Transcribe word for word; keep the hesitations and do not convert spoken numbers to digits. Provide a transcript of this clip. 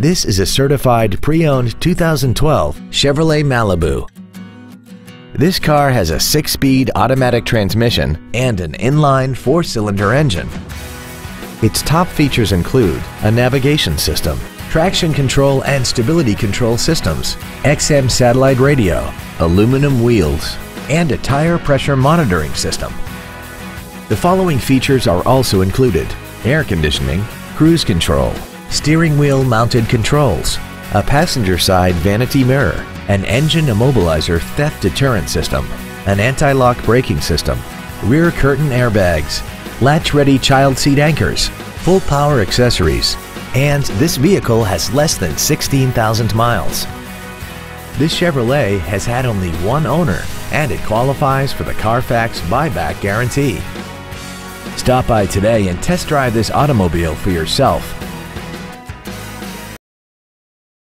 This is a certified pre-owned two thousand twelve Chevrolet Malibu. This car has a six-speed automatic transmission and an inline four-cylinder engine. Its top features include a navigation system, traction control and stability control systems, X M satellite radio, aluminum wheels, and a tire pressure monitoring system. The following features are also included: air conditioning, cruise control, steering wheel mounted controls, a passenger side vanity mirror, an engine immobilizer theft deterrent system, an anti-lock braking system, rear curtain airbags, latch-ready child seat anchors, full power accessories, and this vehicle has less than sixteen thousand miles. This Chevrolet has had only one owner and it qualifies for the Carfax buyback guarantee. Stop by today and test drive this automobile for yourself.